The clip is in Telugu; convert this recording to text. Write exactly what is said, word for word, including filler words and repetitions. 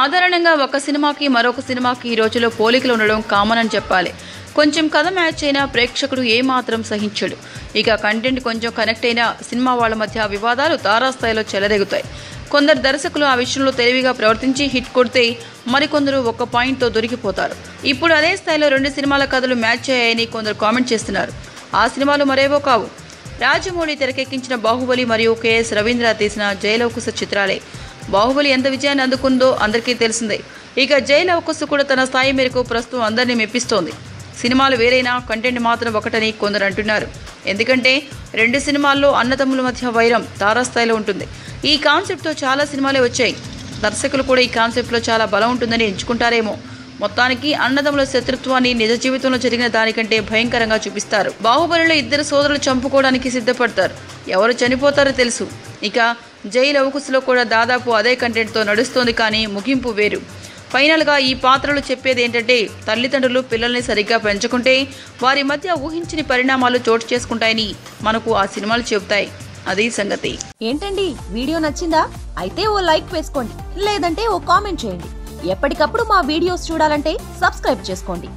సాధారణంగా ఒక సినిమాకి మరొక సినిమాకి ఈ రోజుల్లో పోలికలు ఉండడం కామన్ అని చెప్పాలి. కొంచెం కథ మ్యాచ్ అయినా ప్రేక్షకుడు ఏమాత్రం సహించడు. ఇక కంటెంట్ కొంచెం కనెక్ట్ అయినా సినిమా వాళ్ళ మధ్య వివాదాలు తారాస్థాయిలో చెలరేగుతాయి. కొందరు దర్శకులు ఆ విషయంలో తెలివిగా ప్రవర్తించి హిట్ కొడితే మరికొందరు ఒక్క పాయింట్తో దొరికిపోతారు. ఇప్పుడు అదే స్థాయిలో రెండు సినిమాల కథలు మ్యాచ్ అయ్యాయని కొందరు కామెంట్ చేస్తున్నారు. ఆ సినిమాలు మరేవో కావు. రాజమౌళి తెరకెక్కించిన బాహుబలి మరియు కెఎస్ రవీంద్ర తీసిన జయలవకుశ చిత్రాలే. బాహుబలి ఎంత విజయాన్ని అందుకుందో అందరికీ తెలిసిందే. ఇక జయలవకుశ కూడా తన స్థాయి మేరకు ప్రస్తుతం అందరినీ మెప్పిస్తోంది. సినిమాలు వేరైనా కంటెంట్ మాత్రం ఒకటని కొందరు అంటున్నారు. ఎందుకంటే రెండు సినిమాల్లో అన్నదమ్ముల మధ్య వైరం తారాస్థాయిలో ఉంటుంది. ఈ కాన్సెప్ట్తో చాలా సినిమాలే వచ్చాయి. దర్శకులు కూడా ఈ కాన్సెప్ట్లో చాలా బలం ఉంటుందని ఎంచుకుంటారేమో. మొత్తానికి అన్నదమ్ముల శత్రుత్వాన్ని నిజ జీవితంలో జరిగిన దానికంటే భయంకరంగా చూపిస్తారు. బాహుబలిలో ఇద్దరు సోదరులు చంపుకోవడానికి సిద్ధపడతారు. ఎవరు చనిపోతారో తెలుసు. ఇక జయలవకుశలో కూడా దాదాపు అదే కంటెంట్తో నడుస్తోంది, కానీ ముగింపు వేరు. ఫైనల్గా ఈ పాత్రలు చెప్పేది ఏంటంటే, తల్లిదండ్రులు పిల్లల్ని సరిగ్గా పెంచకుంటే వారి మధ్య ఊహించని పరిణామాలు చోటు చేసుకుంటాయని మనకు ఆ సినిమాలు చెబుతాయి. అదే సంగతి. ఏంటండి, వీడియో నచ్చిందా? అయితే ఓ లైక్ వేసుకోండి, లేదంటే ఓ కామెంట్ చేయండి. ఎప్పటికప్పుడు మా వీడియోస్ చూడాలంటే సబ్స్క్రైబ్ చేసుకోండి.